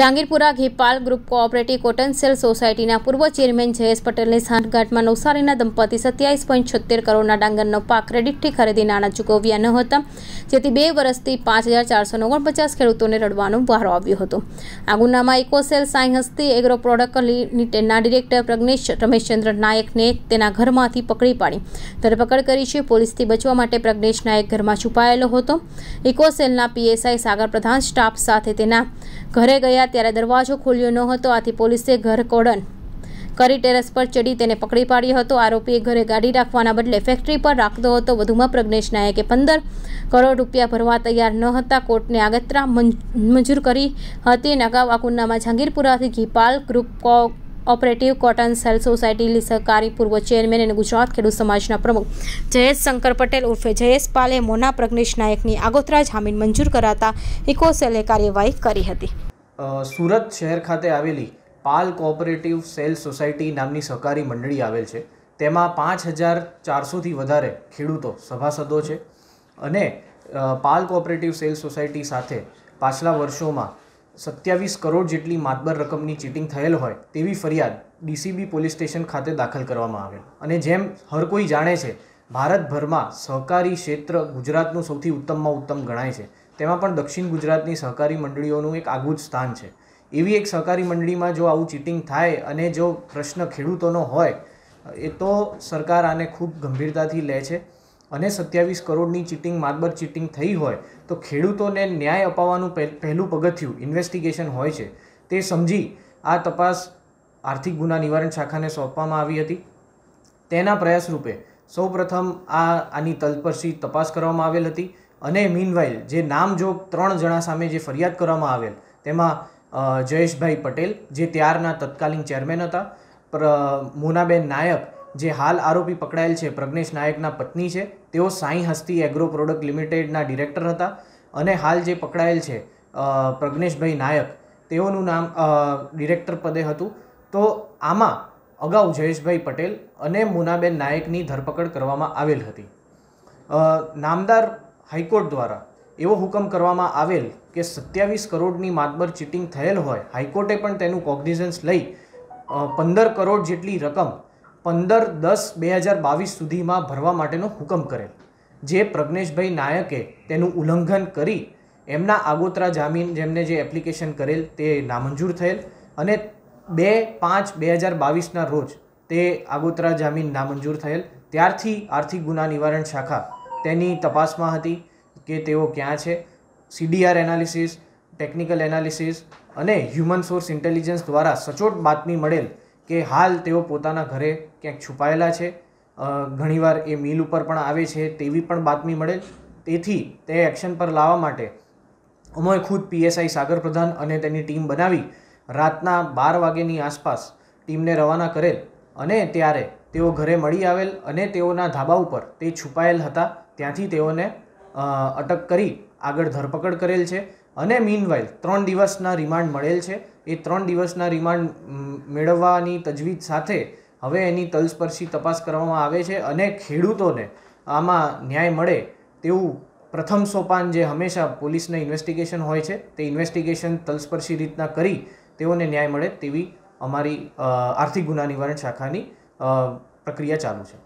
Jahangirpura ઘીપાલ group cooperative cotton sale સોસાયટીના પૂર્વ chairman Jayesh પટેલની સાંઠગાંઠમાં નવસારીના દંપતી 27.76 કરોડના ડાંગરનો પાક ક્રેડિટથી ખરીદી નાણાં ચૂકવ્યા ન હતા, જેથી 2 વર્ષથી 5,449 ખેડૂતોને રડવાનો વારો આવ્યો હતો. આ ગુનામાં ઇકોસેલ સાઇન હસ્તી એગ્રો પ્રોડક્ટ લિમિટેડના ડિરેક્ટર પ્રજ્ઞેશ રમેશચંદ્ર નાયકને તેના ઘરમાંથી પકડી પાડી ધરપકડ કરી છે. પોલીસથી બચવા માટે પ્રજ્ઞેશ નાયક ઘરમાં છુપાયેલો હતો. ઇકોસેલના પીએસઆઈ સાગર પ્રધાન સ્ટાફ સાથે તેના ઘરે ગયા ત્યારે દરવાજો ખોલ્યો ન હતો. આથી પોલીસે ઘર કોડન કરી ટેરેસ પર ચડી તેને પકડી પાડ્યો હતો. આરોપીએ ઘરે ગાડી રાખવાના બદલે ફેક્ટરી પર રાખતો હતો. વધુમાં પ્રજ્ઞેશ નાયકે 15 કરોડ રૂપિયા ભરવા તૈયાર ન હતા. કોર્ટને આગતરા મંજૂર કરી હતી. અગાઉ આ ગુનામાં જાંગીરપુરાથી Ghipal group operative cotton sale society સહકારી પૂર્વ ચેરમેન અને ગુજરાત ખેડૂત સમાજના પ્રમુખ જયેશ શંકર પટેલ ઉર્ફે જયેશ પાલે મોના પ્રજ્ઞેશ નાયકની આગોતરા જામીન મંજૂર કરાતા ઇકોસેલે કાર્યવાહી કરી હતી. સુરત શહેર ખાતે આવેલી પાલ કોઓપરેટિવ સેલ સોસાયટી નામની સહકારી મંડળી આવેલ છે. તેમાં 5,400થી વધારે ખેડૂતો સભાસદો છે અને પાલ કોઓપરેટિવ સેલ સોસાયટી સાથે પાછલા વર્ષોમાં 27 કરોડ જેટલી માતબર રકમની ચીટિંગ થયેલ હોય તેવી ફરિયાદ DCB પોલીસ સ્ટેશન ખાતે દાખલ કરવામાં આવેલ. અને જેમ હર કોઈ જાણે છે, ભારતભરમાં સહકારી ક્ષેત્ર ગુજરાતનું સૌથી ઉત્તમમાં ઉત્તમ ગણાય છે. તેમાં પણ દક્ષિણ ગુજરાતની સહકારી મંડળીઓનું એક આગવું જ સ્થાન છે. એવી એક સહકારી મંડળીમાં જો આવું ચીટિંગ થાય અને જો પ્રશ્ન ખેડૂતોનો હોય એ તો સરકાર આને ખૂબ ગંભીરતાથી લે છે. અને 27 કરોડની ચીટિંગ માતબર ચીટિંગ થઈ હોય તો ખેડૂતોને ન્યાય અપાવવાનું પહેલું પગથિયું ઇન્વેસ્ટિગેશન હોય છે તે સમજી આ તપાસ આર્થિક ગુના નિવારણ શાખાને સોંપવામાં આવી હતી. તેના પ્રયાસરૂપે સૌપ્રથમ આની તલપરસી તપાસ કરવામાં આવેલ હતી. અને મીનવાઇલ જે નામજોગ 3 જણા સામે જે ફરિયાદ કરવામાં આવેલ તેમાં જયેશભાઈ પટેલ જે ત્યારના તત્કાલીન ચેરમેન હતા, મુનાબેન નાયક જે હાલ આરોપી પકડાયેલ છે પ્રજ્ઞેશ નાયકના પત્ની છે, તેઓ સાઈ હસ્તી એગ્રો પ્રોડક્ટ લિમિટેડના ડિરેક્ટર હતા અને હાલ જે પકડાયેલ છે પ્રજ્ઞેશભાઈ નાયક તેઓનું નામ ડિરેક્ટર પદે હતું. તો આમાં અગાઉ જયેશભાઈ પટેલ અને મુનાબેન નાયકની ધરપકડ કરવામાં આવેલ હતી. નામદાર હાઈકોર્ટ દ્વારા એવો હુકમ કરવામાં આવેલ કે 27 કરોડની માતબર ચીટિંગ થયેલ હોય, હાઈકોર્ટે પણ તેનું કોગ્નિઝન્સ લઈ 15 કરોડ જેટલી રકમ 15/10/2022 સુધીમાં ભરવા માટેનો હુકમ કરેલ, જે પ્રજ્ઞેશભાઈ નાયકે તેનું ઉલ્લંઘન કરી એમના આગોતરા જામીન જેમને જે એપ્લિકેશન કરેલ તે નામંજૂર થયેલ અને 2/5/2022ના રોજ તે આગોતરા જામીન નામંજૂર થયેલ. ત્યારથી આર્થિક ગુના નિવારણ શાખા તેની તપાસમાં હતી કે તેઓ ક્યાં છે. CDR એનાલિસિસ, ટેકનિકલ એનાલિસિસ અને હ્યુમન સોર્સ ઇન્ટેલિજન્સ દ્વારા સચોટ બાતમી મળેલ કે હાલ તેઓ પોતાના ઘરે ક્યાંક છુપાયેલા છે. ઘણીવાર એ મિલ ઉપર પણ આવે છે તેવી પણ બાતમી મળે. તેથી તે એક્શન પર લાવવા માટે અમે ખુદ PSI સાગર પ્રધાન અને તેની ટીમ બનાવી રાતના 12 વાગ્યાની આસપાસ ટીમને રવાના કરેલ અને ત્યારે તેઓ ઘરે મળી આવેલ અને તેઓના ધાબા ઉપર તે છુપાયેલ હતા. ત્યાંથી તેઓને અટક કરી આગળ ધરપકડ કરેલ છે. અને મીનવાઇલ 3 દિવસના રિમાન્ડ મળેલ છે. એ 3 દિવસના રિમાન્ડ મેળવવાની તજવીજ સાથે હવે એની તલસ્પર્શી તપાસ કરવામાં આવે છે અને ખેડૂતોને આમાં ન્યાય મળે તેવું પ્રથમ સોપાન જે હંમેશા પોલીસને ઇન્વેસ્ટિગેશન હોય છે તે ઇન્વેસ્ટિગેશન તલસ્પર્શી રીતના કરી તેઓને ન્યાય મળે તેવી અમારી આર્થિક ગુના નિવારણ શાખાની પ્રક્રિયા ચાલુ છે.